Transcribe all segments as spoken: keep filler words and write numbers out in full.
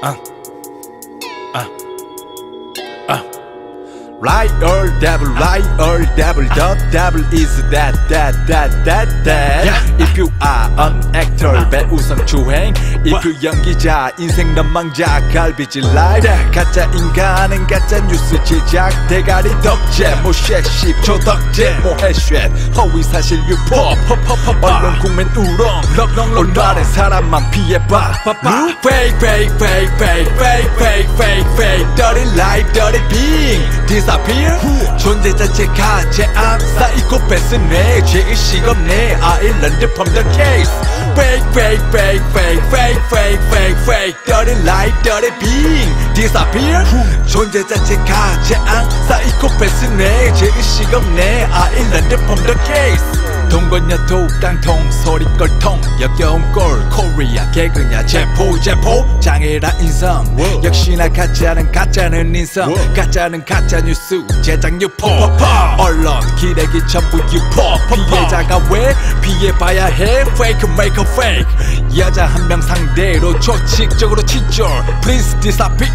Uh, uh, uh. Right or double, right or double, dot double is that, that, that, that, that. Yeah. If you are an actor, 별 우상 주행. If you 연기자, 인생 난망자, 갈비질 life. 가짜 인간은 가짜 뉴스 제작. 대가리 덕제, 뭐 쉣, 십초 덕제, 뭐 해쉣. 허위 사실 유포, 언론 국민 우롱. 온라인 사람만 피해봐. Fake, fake, fake, fake, fake, fake, fake, fake. Dirty life, dirty being. Disappear? 존재 자체가 제 암사 이코패스네 제의식 없네 아일랜드 from the case Fake fake fake fake fake fake fake fake Dirty life dirty being Disappear? 존재 자체가 제 암사 이코패스네 제의식 없네 아일랜드 from the case 동거냐 도깡통 소리꼴통 역겨운 꼴 코리아 개그냐 제포 제포 장애라 인성 역시나 가짜는 가짜는 인성 가짜는 가짜뉴스 제작 유포 언론 기레기 전부 유포 피해자가 왜 피해봐야 해 Fake make a fake 여자 한 명 상대로 조직적으로 치졸 Please disappear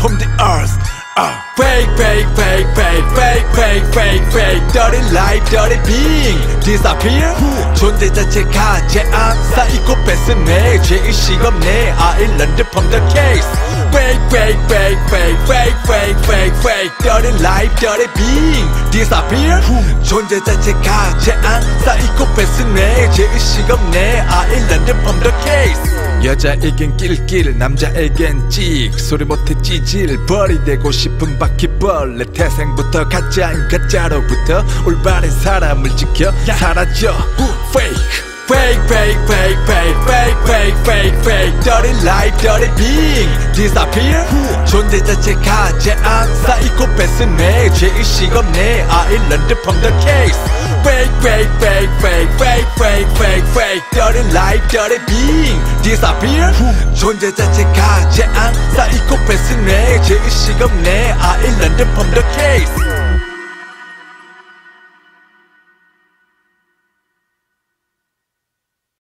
from the earth Uh, fake, fake, fake, fake, fake, fake, fake, fake. Dirty life, dirty being. Disappear. 존재 자체가 제 암사 이코패스네 죄의식 없네 아일랜드 from the case. Fake, fake, fake, fake, fake, fake, fake, fake. Dirty life, dirty being. Disappear. 존재 자체가 제 암사 이코패스네 죄의식 없네 아일랜드 from the case. 여자에겐 낄낄 남자에겐 찍 소리 못해 찌질 벌이 되고 싶은 바퀴벌레 태생부터 가짜인 가짜로부터 올바른 사람을 지켜 사라져 Fake Fake, fake, fake, fake, fake, fake, fake, fake. Dirty life, dirty being. Disappear. 존재 자체가 제 암사 이코패스네 죄의식 없네 아일랜드 from the case. Fake, fake, fake, fake, fake, fake, fake, fake. Dirty life, dirty being. Disappear. 존재 자체가 제 암사 이코패스네 죄의식 없네 아일랜드 from the case.